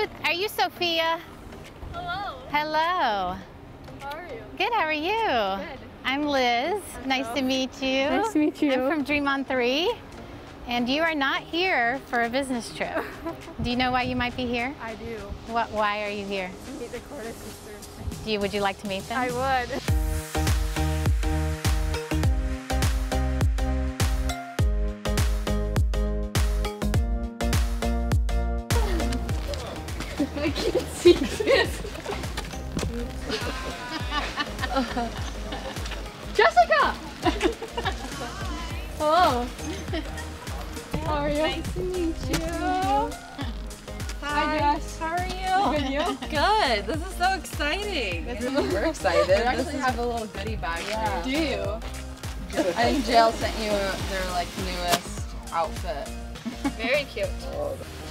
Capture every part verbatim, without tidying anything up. Who are you, Sophia? Hello. Hello. How are you? Good, how are you? Good. I'm Liz. I'm nice so. to meet you. Nice to meet you. I'm from Dream on three. And you are not here for a business trip. Do you know why you might be here? I do. What? Why are you here? To meet the Korda sisters. Do you, would you like to meet them? I would. I can't see this. uh, Jessica! Hello. How are you? Nice to meet you. Nice to meet you. Hi, Jess. How are you? Good, you? Good. This is so exciting. This is, we're excited. You actually have a little goodie bag yeah. for you. Do you? I think Jail sent you their like newest outfit. Very cute.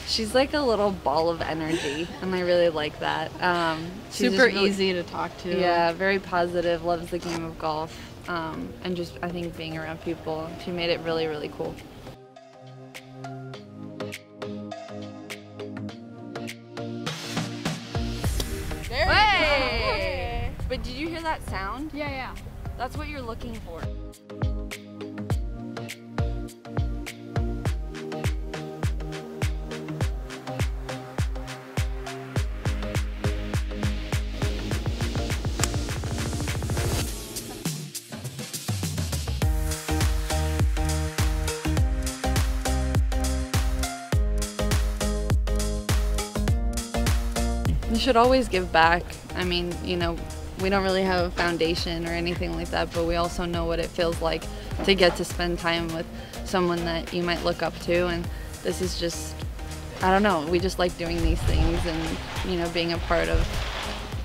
She's like a little ball of energy, and I really like that. Um, she's Super really, easy to talk to. Yeah, very positive, loves the game of golf, um, and just, I think, being around people. She made it really, really cool. There we go. But did you hear that sound? Yeah, yeah. That's what you're looking for. You should always give back. I mean, you know, we don't really have a foundation or anything like that, but we also know what it feels like to get to spend time with someone that you might look up to. And this is just, I don't know, we just like doing these things and, you know, being a part of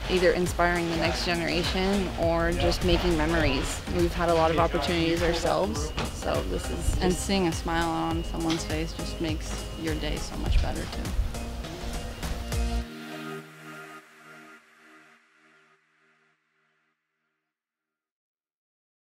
either inspiring the next generation or just making memories. We've had a lot of opportunities ourselves, so this is just... And seeing a smile on someone's face just makes your day so much better, too.